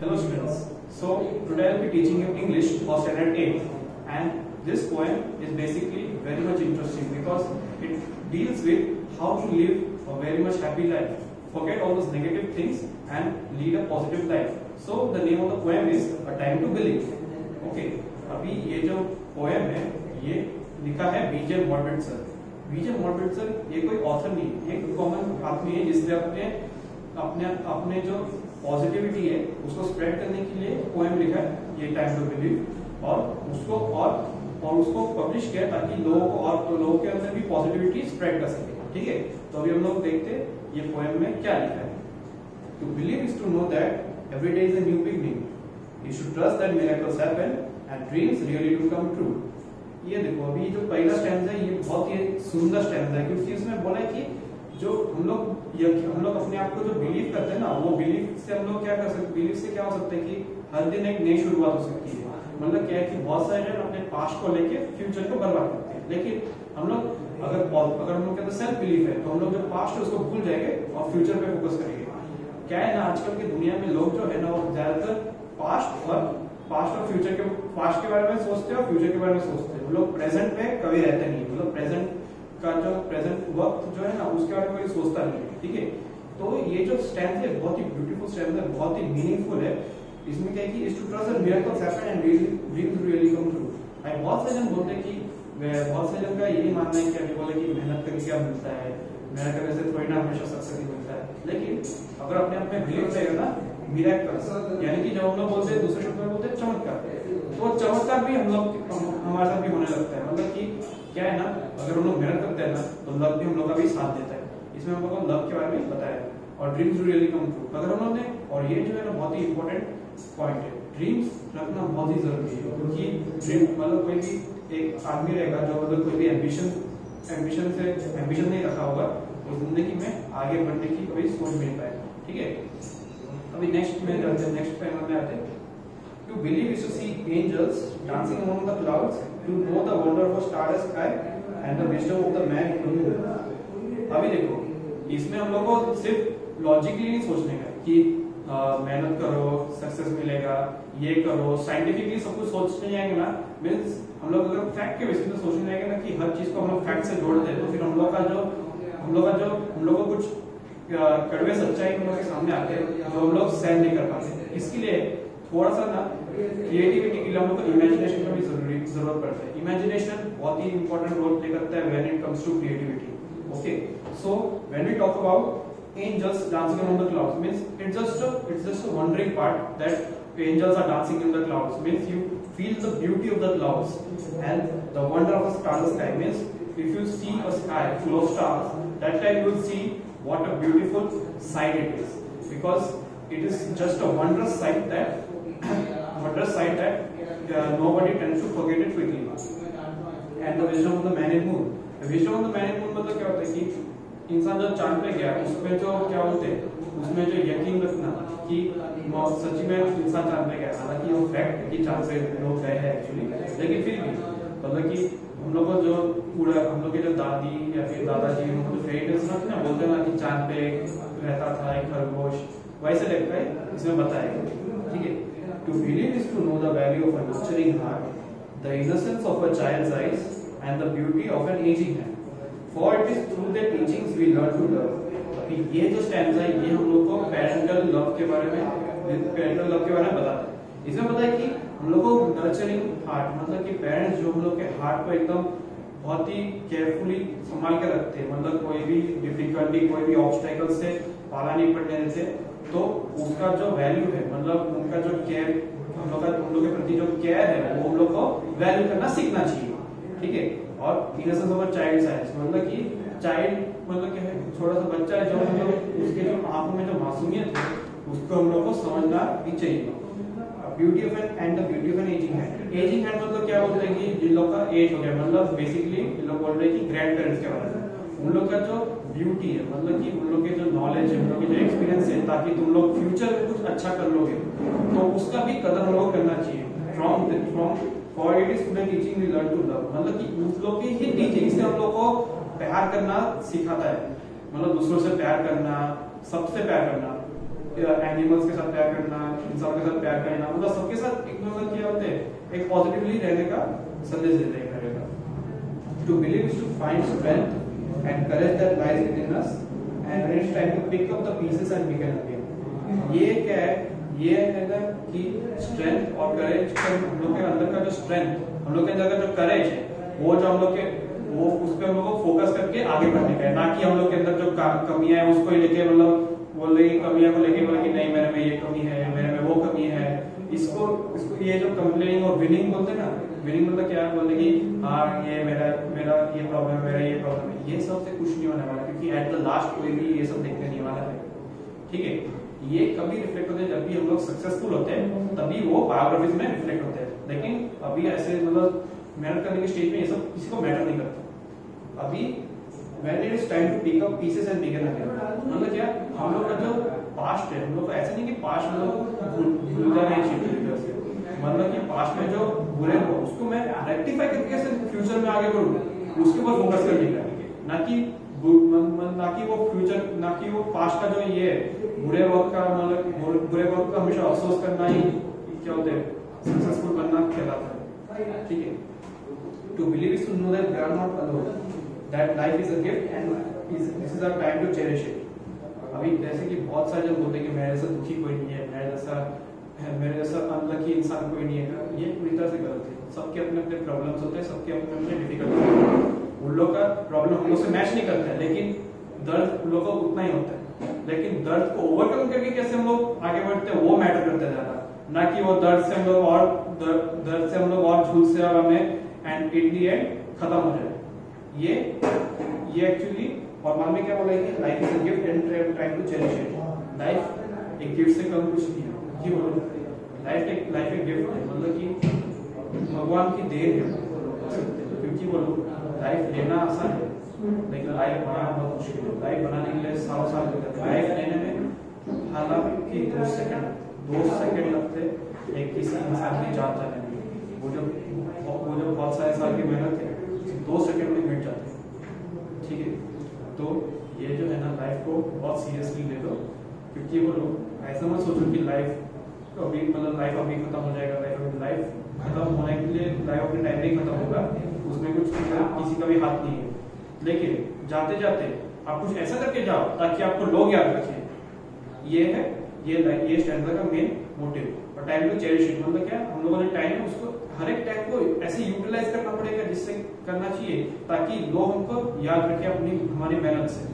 Hello students, so today I will be teaching you English for standard 8 and this poem is basically very much interesting because it deals with how to live a very much happy life, forget all those negative things and lead a positive life. So the name of the poem is A Time to Believe. Okay, अभी ये जो poem है ये लिखा है Vijay moderate sir. Vijay moderate sir ये कोई author नहीं है, एक कॉमन आदमी है जिसने अपने जो पॉजिटिविटी है उसको स्प्रेड करने के लिए पोएम लिखा है ये टाइम टू बिलीव और उसको पब्लिश किया ताकि लोगों को और लोगों के अंदर भी पॉजिटिविटी स्प्रेड कर सके। ठीक है, तो अभी हम लोग देखते हैं ये पोएम में क्या लिखा है। To believe is to know that every day is a new beginning, you should trust that miracles happen and dreams really do come true. ये देखो अभी जो पहला स्टैंजा है ये बहुत ही सुंदर स्टैंजा है क्योंकि इसमें बोला है कि जो हम लोग अपने आप को जो बिलीव करते हैं ना वो बिलीव से हम लोग क्या कर सकते, बिलीव से क्या हो सकता है कि हर दिन एक नई शुरुआत हो सकती है। मतलब क्या है कि बहुत सारे लोग अपने पास्ट को लेके फ्यूचर को बर्बाद करते हैं, लेकिन हम लोग अगर हम लोग के अंदर सेल्फ बिलीव है तो हम लोग जो पास्ट है उसको भूल जाएंगे और फ्यूचर पे फोकस करेंगे। क्या है ना आजकल की दुनिया में लोग जो है ना वो ज्यादातर पास्ट और फ्यूचर के बारे में सोचते हैं और फ्यूचर के बारे में सोचते हैं, वो लोग प्रेजेंट पे कभी रहते नहीं। मतलब प्रेजेंट का जो प्रेजेंट वक्त जो है ना उसके बारे में कोई सोचता नहीं है। ठीक है, तो ये जो स्टैंड है बहुत ही ब्यूटीफुल स्टैंड है, बहुत ही मीनिंगफुल है। इसमें क्या है कि इस to trust miracles happen and really come true. आई बहुत से जन बोलते हैं कि बहुत से जन का यही मानना है कि अभी बोले कि मेहनत करके क्या मिलता है, मेहनत करने से थोड़ी ना हमेशा सक्सेस ही मिलता है, लेकिन अगर अपने आप में बिलीव रहेगा ना मिरेकल्स यानी कि जब हम लोग बोलते हैं दूसरे शब्द में बोलते हैं चमत्कार, तो चमत्कार भी हम लोग हमारे साथ भी होने लगता है। मतलब कि क्या है ना अगर हम लोग मेहनत करते हैं ना तो लक भी हम लोग का भी साथ देता है। इसमें हम लोग को लक के बारे में बताया और ड्रीम्स रियली कम ट्रू अगर हम लोग ने, और ये जो है ना बहुत ही इंपॉर्टेंट पॉइंट है, ड्रीम्स रखना बहुत ही जरूरी है क्योंकि ड्रीम मतलब कोई भी एक आदमी रहेगा जो मतलब कोई भी एम्बिशन नहीं रखा होगा वो जिंदगी में आगे बढ़ने की कोई सोच नहीं पाएगा। ठीक है, अभी नेक्स्ट में आते हैं। To believe is to see angels dancing among the clouds, to know the wonder of starless sky and the wisdom of the man who knew. अभी देखो इसमें हम लोगों को सिर्फ लॉजिकली नहीं सोचने का कि मेहनत करो सक्सेस मिलेगा, ये करो साइंटिफिकली सब कुछ सोचने जाएंगे ना, मीन्स हम लोग अगर फैक्ट के बेसिस पे सोचने जाएंगे ना कि हर चीज को हम लोग फैक्ट से जोड़ दे तो फिर हम लोग को कुछ कड़वे सच्चाई हम लोग के सामने आते हैं जो हम लोग सहन नहीं कर पाते। इसके लिए थोड़ा सा ना क्रिएटिविटी के लिए हम लोग को इमेजिनेशन का भी जरूरत पड़ता है। इमेजिनेशन बहुत ही इंपॉर्टेंट रोल प्ले करता है when it comes to creativity. Okay, so when we talk about angels dancing in the clouds means it's just a wondering part that angels are dancing in the clouds means you feel the beauty of the clouds and the wonder of a starless sky means if you see a sky full of stars that time you will see what a beautiful sight it is because it is just a wondrous sight that nobody tends to forget it quickly. And the wisdom of the man in moon. The wisdom of the man in moon मतलब क्या होता है कि इंसान जो चांद पे गया उसमें जो क्या बोलते हैं उसमें जो यकीन रखना कि सच में इंसान चांद पे गया, हालांकि वो फैक्ट कि चांद पे लोग गए हैं एक्चुअली, लेकिन फिर भी मतलब कि हम लोग के जो दादी या फिर दादाजी उनको जो फेयरनेस रखना बोलते हैं ना कि चांद पे रहता था एक खरगोश, वैसे लगता है इसमें बताएगा। ठीक है, to believe is to know the value of a nurturing heart, the innocence of a child's eyes, and the beauty of an aging hand. For it is through their teachings we learn to love. अभी ये जो stanza है ये हम लोग को parental love के बारे में बताता है। इसमें पता है कि हम लोग को नर्चरिंग हार्ट मतलब कि पेरेंट्स जो हम लोग के हार्ट को एकदम बहुत ही केयरफुली संभाल के रखते हैं, मतलब कोई भी डिफिकल्टी कोई भी ऑब्स्टेकल से पाला नहीं पड़ने देते, तो उसका जो वैल्यू है मतलब उनका जो केयर हम लोग के प्रति जो केयर है वो हम लोग को वैल्यू करना सीखना चाहिए। ठीक है, और innocence of a child science मतलब कि थोड़ा सा बच्चा है जो हम लोग उसके जो आंखों में जो मासूमियत है उसको हम लोग को समझना भी चाहिए। Beauty of and the beauty of an ageing hand. Ageing hand मतलब क्या बोलते हैं कि जिन लोग का एज हो गया मतलब बेसिकली इन लोग बोल रहे हैं कि ग्रैंड पेरेंट्स के बारे में उन लोग का जो ब्यूटी है मतलब कि उन लोग के जो नॉलेज है उन लोग के जो एक्सपीरियंस है ताकि तुम लोग फ्यूचर में कुछ अच्छा कर लोगे तो उसका भी कदर हम लोग करना चाहिए। From it is to teaching we learn to love मतलब कि उन लोग की ही टीचिंग से हम लोग को प्यार करना सिखाता है, मतलब दूसरों से प्यार करना सबसे प्यार करना। एनिमल्स के साथ प्यार करना, इंसान के साथ प्यार करना, मतलब सबके साथ एक मतलब क्या होते हैं, एक पॉजिटिवली रहने का संदेश देते हैं हमें का। To believe is to find strength and courage that lies within us and it's time to pick up the pieces and begin again. ये क्या है, ये है ना कि स्ट्रेंथ और करेज, हम लोग के अंदर का जो स्ट्रेंथ, हम लोग के अंदर का जो करेज है, वो जो हम लोग के वो उस पे हम लोग को फोकस करके आगे बढ़ने का है, ना कि हम लोग के अंदर जो कमियां है उसको लेके मतलब बोले कमियां को लेके बोले कि नहीं मेरे में ये कमी है, मेरे में वो कमी है। इसको इसको ये जो कंप्लेनिंग और विनिंग बोलते हैं ना, विनिंग मतलब क्या है, बोलते कि हाँ ये मेरा ये प्रॉब्लम है, मेरा ये प्रॉब्लम है, ये सब से कुछ नहीं होने वाला, क्योंकि एट द लास्ट कोई भी ये सब देखने नहीं वाला है। ठीक है, ये कभी रिफ्लेक्ट होते हैं जब भी हम लोग सक्सेसफुल होते हैं, तभी वो बायोग्राफीज में रिफ्लेक्ट होते हैं। लेकिन अभी ऐसे मतलब मेहनत करने के स्टेज में ये सब किसी को मैटर नहीं करता। अभी when it is time to pick up pieces and begin again, मतलब क्या हम लोग का जो पास्ट है, हम लोग को ऐसा नहीं कि पास्ट हम लोग भूल जाना चाहिए, मतलब कि पास्ट में जो बुरे हो उसको मैं रेक्टिफाई करके कैसे फ्यूचर में आगे बढ़ूं, उसके ऊपर फोकस करके, ना कि वो फ्यूचर, ना कि वो पास्ट का जो ये बुरे वक्त का, मतलब बुरे वक्त का हमेशा अफसोस करना ही क्या होता है, सक्सेसफुल बनना कहलाता है। ठीक है, to believe is to know that we are not alone, that life is a gift and this is our time to cherish it। अभी जैसे कि बहुत सारे लोग बोलते हैं कि मेरे से दुखी कोई नहीं है, मेरे जैसा अनलकी इंसान कोई नहीं है, ये पूरी तरह से गलत है। सबके अपने अपने प्रॉब्लम्स होते हैं, सबके अपने अपने डिफिकल्टीज होते हैं, उन लोग का प्रॉब्लम हम लोग से मैच नहीं करता है, लेकिन दर्द उन लोग का उतना ही होता है। लेकिन दर्द को ओवरकम करके कैसे हम लोग आगे बढ़ते हैं वो मैटर करता है ज्यादा, ना कि वो दर्द से हम लोग और झूल से हमें एंड इन दी एंड खत्म हो जाए। ये एक्चुअली और मन में क्या बोला है, life is a gift and try to cherish it. Life एक गिफ्ट से कम कुछ नहीं है, क्यों लाइफ एक गिफ्ट है, मतलब कि भगवान की देन है, क्योंकि बोलो लाइफ लेना आसान है लेकिन लाइफ बनाना बहुत मुश्किल है। लाइफ बनाने के लिए सालों साल लगते हैं, लाइफ लेने में हालांकि 2 सेकंड लगते हैं एक किसी इंसान की जान जाने में, वो जो बहुत सारे साल की मेहनत है 2 सेकंड में मिट जाते हैं। ठीक है, तो ये जो है ना लाइफ को बहुत सीरियसली ले लो, क्योंकि वो लोग ऐसा मत सोचो कि लाइफ अभी मतलब लाइफ अभी खत्म हो जाएगा, लाइफ खत्म होने के लिए लाइफ अपने टाइम नहीं खत्म होगा, उसमें कुछ किसी का भी हाथ नहीं है। लेकिन जाते जाते आप कुछ ऐसा करके जाओ ताकि आपको लोग याद रखें, ये है ये स्टैंडर्ड का मेन मोटिव। और टाइम टू चेरिश इट मतलब क्या, हम लोगों ने टाइम है उसको हर एक टाइम को ऐसे यूटिलाइज करना पड़ेगा, जिससे करना चाहिए ताकि लोग हमको याद रखें अपनी हमारी मेहनत से।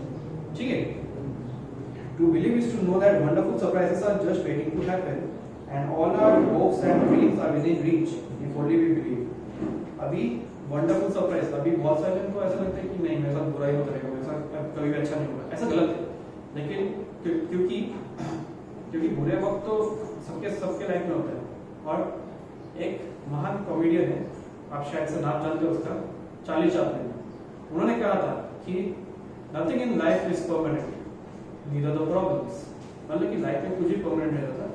ठीक है, to believe is to know that wonderful surprises are just waiting to happen and all our hopes and dreams are within reach if only we believe. अभी वंडरफुल सरप्राइज, अभी बहुत सारे लोगों को ऐसा लगता है कि नहीं मेरे साथ बुरा ही होता रहेगा, मेरे साथ कभी भी अच्छा नहीं होगा, ऐसा गलत है। लेकिन क्योंकि बुरे वक्त तो सबके लाइफ में होता है। और एक महान कॉमेडियन है, आप शायद से नाम जानते हो उसका, चार्ली चैपलिन, उन्होंने कहा था कि nothing in life is permanent, neither the problems, मतलब कि लाइफ में कुछ भी परमानेंट नहीं रहता,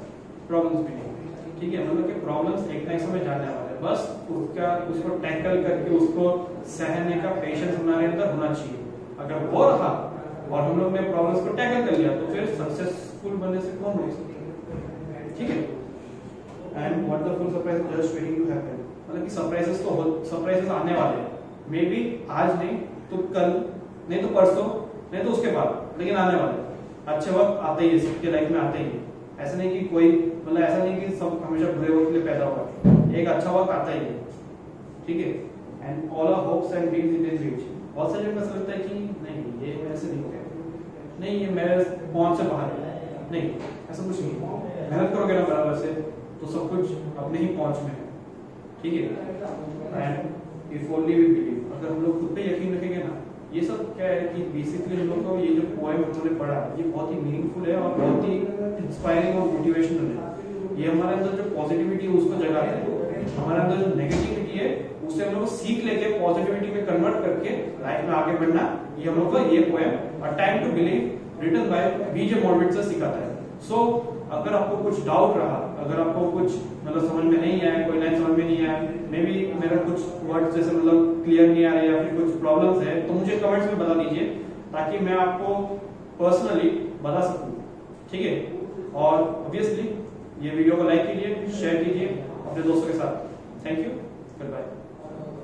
प्रॉब्लम्स भी नहीं। ठीक है, मतलब कि प्रॉब्लम्स एक ना एक समय जाने वाले हैं, बस उसको टैकल करके उसको सहने का पेशेंस हमारे अंदर होना चाहिए। अगर वो रहा और हम लोग ने प्रॉब्लम्स को टैकल कर लिया तो फिर सक्सेसफुल बनने से कौन रोक सकता है। ठीक है, and wonderful surprise just waiting to happen, मतलब कि सरप्राइजेस आने वाले हैं, मे बी आज नहीं तो कल, नहीं तो परसों, नहीं तो उसके बाद, लेकिन आने वाले। अच्छे वक्त आते ही सबके लाइफ में आते ही, ऐसा नहीं कि कोई मतलब ऐसा नहीं कि सब हमेशा बुरे वक्त के लिए पैदा होगा, एक अच्छा वक्त आता ही है। ठीक है, and all our hopes and dreams in reach. बहुत सारे लोगों को ऐसा लगता है कि नहीं ये मेरे से नहीं होगा, नहीं ये मेरे पहुंच से बाहर है, नहीं ऐसा कुछ नहीं, मेहनत करोगे ना बराबर से तो सब कुछ अपने ही पहुंच में है। ठीक है, and if only we believe, अगर हम लोग खुद पे यकीन रखेंगे ना, ये सब क्या है कि बेसिकली हम लोग को ये जो पोएम हमने पढ़ा ये बहुत ही मीनिंगफुल है और बहुत ही इंस्पायरिंग और मोटिवेशनल है। ये हमारे अंदर जो पॉजिटिविटी है उसको जगाता है, हमारे अंदर जो नेगेटिविटी है उसे हम लोग सीख लेके पॉजिटिविटी में कन्वर्ट करके लाइफ में आगे बढ़ना, ये हम लोग को ये poem a time to believe written by Vijay moderate से सिखाता है। सो अगर आपको कुछ डाउट रहा, अगर आपको कुछ मतलब समझ में नहीं आया, कोई लाइन समझ में नहीं आया, मे बी मेरा कुछ वर्ड्स जैसे मतलब क्लियर नहीं आ रहा या फिर कुछ प्रॉब्लम्स है, तो मुझे कमेंट्स में बता दीजिए ताकि मैं आपको पर्सनली बता सकूं। ठीक है, और ऑब्वियसली ये वीडियो को लाइक कीजिए, शेयर कीजिए अपने दोस्तों के साथ। Thank you, good bye.